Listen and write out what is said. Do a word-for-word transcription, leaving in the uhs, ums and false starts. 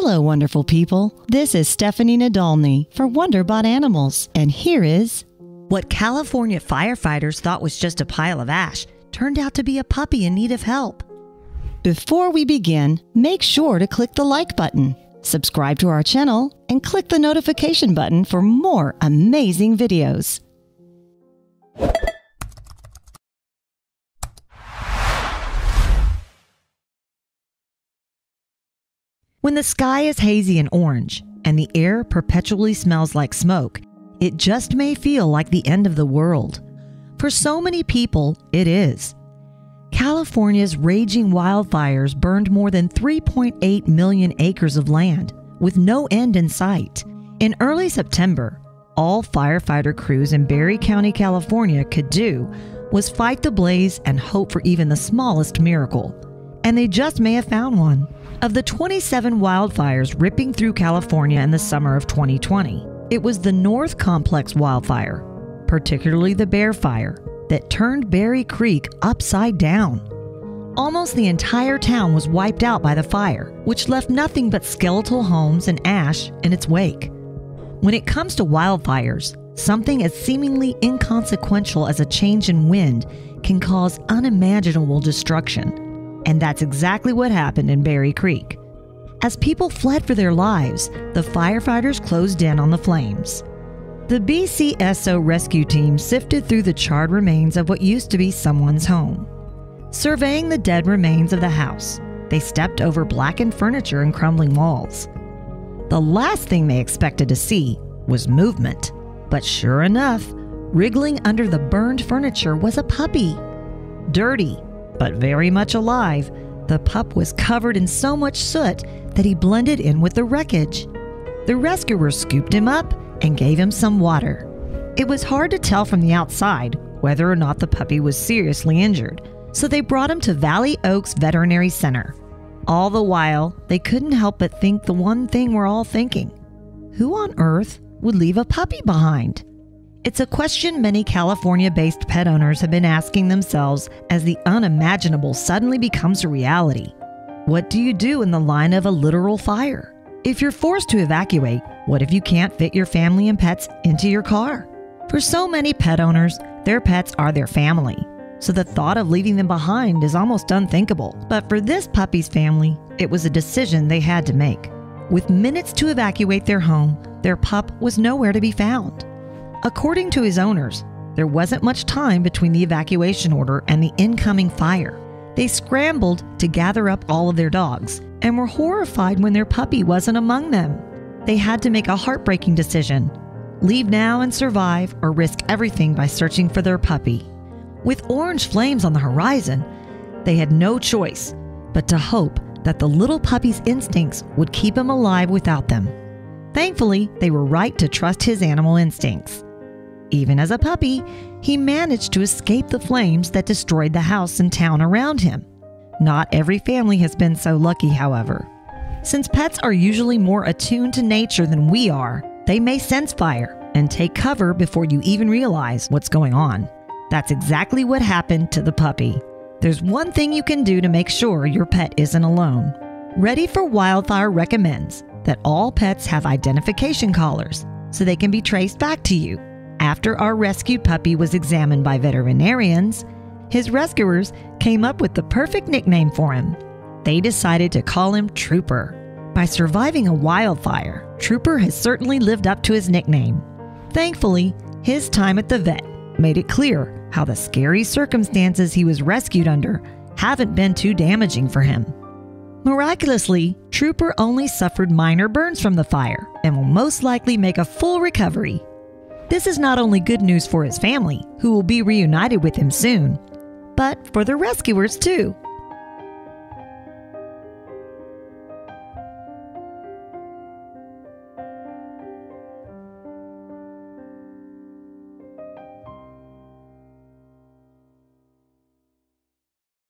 Hello, wonderful people. This is Stephanie Nadolny for Wonderbot Animals, and here is... What California firefighters thought was just a pile of ash turned out to be a puppy in need of help. Before we begin, make sure to click the like button, subscribe to our channel, and click the notification button for more amazing videos. When the sky is hazy and orange, and the air perpetually smells like smoke, it just may feel like the end of the world. For so many people, it is. California's raging wildfires burned more than three point eight million acres of land, with no end in sight. In early September, all firefighter crews in Barry County, California could do was fight the blaze and hope for even the smallest miracle. And they just may have found one. Of the twenty-seven wildfires ripping through California in the summer of twenty twenty, it was the North Complex wildfire, particularly the Bear Fire, that turned Berry Creek upside down. Almost the entire town was wiped out by the fire, which left nothing but skeletal homes and ash in its wake. When it comes to wildfires, something as seemingly inconsequential as a change in wind can cause unimaginable destruction. And that's exactly what happened in Berry Creek. As people fled for their lives, the firefighters closed in on the flames. The B C S O rescue team sifted through the charred remains of what used to be someone's home. Surveying the dead remains of the house, they stepped over blackened furniture and crumbling walls. The last thing they expected to see was movement. But sure enough, wriggling under the burned furniture was a puppy. Dirty, but very much alive, the pup was covered in so much soot that he blended in with the wreckage. The rescuers scooped him up and gave him some water. It was hard to tell from the outside whether or not the puppy was seriously injured, so they brought him to Valley Oaks Veterinary Center. All the while, they couldn't help but think the one thing we're all thinking: who on earth would leave a puppy behind? It's a question many California-based pet owners have been asking themselves as the unimaginable suddenly becomes a reality. What do you do in the line of a literal fire? If you're forced to evacuate, what if you can't fit your family and pets into your car? For so many pet owners, their pets are their family, so the thought of leaving them behind is almost unthinkable. But for this puppy's family, it was a decision they had to make. With minutes to evacuate their home, their pup was nowhere to be found. According to his owners, there wasn't much time between the evacuation order and the incoming fire. They scrambled to gather up all of their dogs and were horrified when their puppy wasn't among them. They had to make a heartbreaking decision: leave now and survive, or risk everything by searching for their puppy. With orange flames on the horizon, they had no choice but to hope that the little puppy's instincts would keep him alive without them. Thankfully, they were right to trust his animal instincts. Even as a puppy, he managed to escape the flames that destroyed the house and town around him. Not every family has been so lucky, however. Since pets are usually more attuned to nature than we are, they may sense fire and take cover before you even realize what's going on. That's exactly what happened to the puppy. There's one thing you can do to make sure your pet isn't alone. Ready for Wildfire recommends that all pets have identification collars so they can be traced back to you. After our rescued puppy was examined by veterinarians, his rescuers came up with the perfect nickname for him. They decided to call him Trooper. By surviving a wildfire, Trooper has certainly lived up to his nickname. Thankfully, his time at the vet made it clear how the scary circumstances he was rescued under haven't been too damaging for him. Miraculously, Trooper only suffered minor burns from the fire and will most likely make a full recovery. This is not only good news for his family, who will be reunited with him soon, but for the rescuers too,